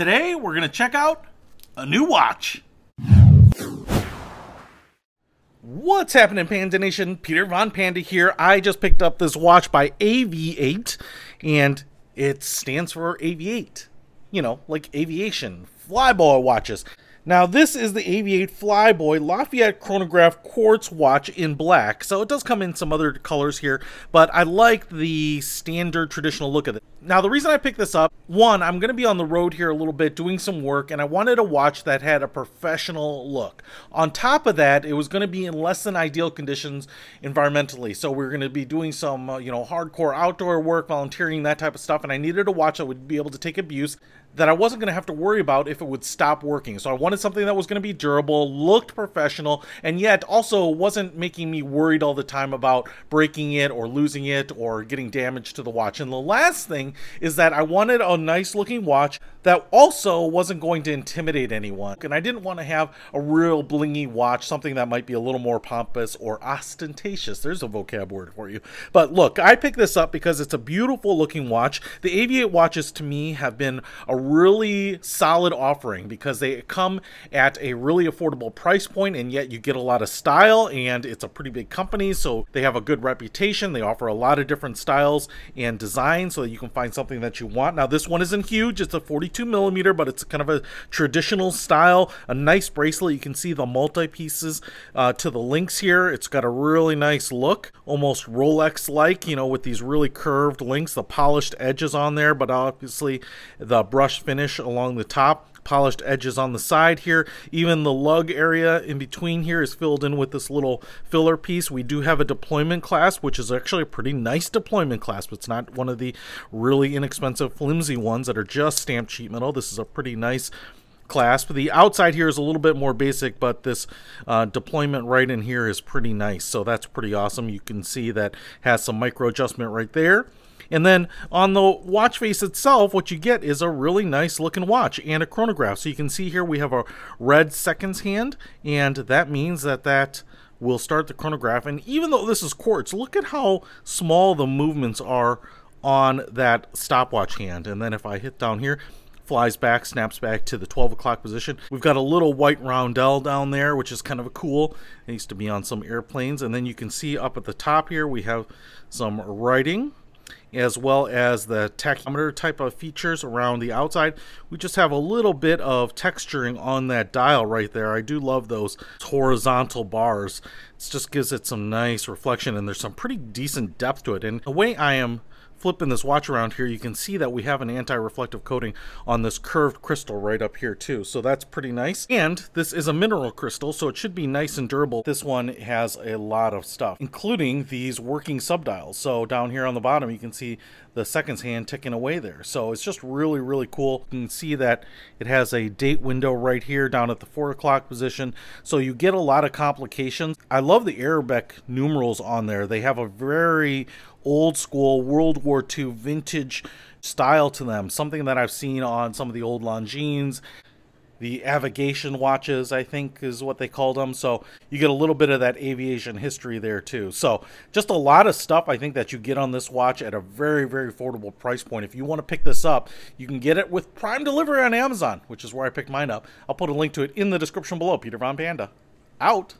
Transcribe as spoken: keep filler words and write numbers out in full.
Today, we're going to check out a new watch. What's happening, Panda Nation? Peter Von Panda here. I just picked up this watch by A V I eight, and it stands for A V I eight. You know, like aviation, Flyboy watches. Now, this is the A V I eight Flyboy Lafayette Chronograph Quartz watch in black. So it does come in some other colors here, but I like the standard traditional look of it. Now, the reason I picked this up, one, I'm going to be on the road here a little bit doing some work, and I wanted a watch that had a professional look. On top of that, it was going to be in less than ideal conditions environmentally. So we're going to be doing some, uh, you know, hardcore outdoor work, volunteering, that type of stuff, and I needed a watch that would be able to take abuse that I wasn't going to have to worry about if it would stop working. So I wanted something that was going to be durable, looked professional, and yet also wasn't making me worried all the time about breaking it or losing it or getting damage to the watch. And the last thing is that I wanted a nice looking watch that also wasn't going to intimidate anyone. And I didn't want to have a real blingy watch, something that might be a little more pompous or ostentatious. There's a vocab word for you. But look, I picked this up because it's a beautiful looking watch. The A V I eight watches to me have been a really solid offering because they come at a really affordable price point, and yet you get a lot of style, and it's a pretty big company, so they have a good reputation. They offer a lot of different styles and designs so that you can find something that you want. Now, this one isn't huge. It's a forty-two millimeter, but it's kind of a traditional style, a nice bracelet. You can see the multi-pieces uh, to the links here. It's got a really nice look, almost Rolex-like, you know, with these really curved links, the polished edges on there, but obviously the brush finish along the top, polished edges on the side here. Even the lug area in between here is filled in with this little filler piece. We do have a deployment clasp, which is actually a pretty nice deployment clasp. It's not one of the really inexpensive flimsy ones that are just stamped sheet metal. This is a pretty nice clasp. The outside here is a little bit more basic, but this uh, deployment right in here is pretty nice, so that's pretty awesome. You can see that has some micro adjustment right there. And then on the watch face itself, what you get is a really nice looking watch and a chronograph. So you can see here we have a red seconds hand, and that means that that will start the chronograph. And even though this is quartz, look at how small the movements are on that stopwatch hand. And then if I hit down here, flies back, snaps back to the twelve o'clock position. We've got a little white roundel down there, which is kind of cool. It used to be on some airplanes. And then you can see up at the top here, we have some writing, as well as the tachometer type of features around the outside. We just have a little bit of texturing on that dial right there. I do love those horizontal bars. It just gives it some nice reflection, and there's some pretty decent depth to it. And the way I am flipping this watch around here, you can see that we have an anti-reflective coating on this curved crystal right up here too, so that's pretty nice. And this is a mineral crystal, so it should be nice and durable. This one has a lot of stuff, including these working subdials. So down here on the bottom, you can see the seconds hand ticking away there, so it's just really, really cool. You can see that it has a date window right here down at the four o'clock position, so you get a lot of complications. I love the Arabic numerals on there. They have a very old school World War Two vintage style to them, something that I've seen on some of the old Longines, the aviation watches, I think is what they called them. So you get a little bit of that aviation history there too. So just a lot of stuff I think that you get on this watch at a very, very affordable price point. If you want to pick this up, you can get it with Prime Delivery on Amazon, which is where I picked mine up. I'll put a link to it in the description below. Peter Von Panda, out.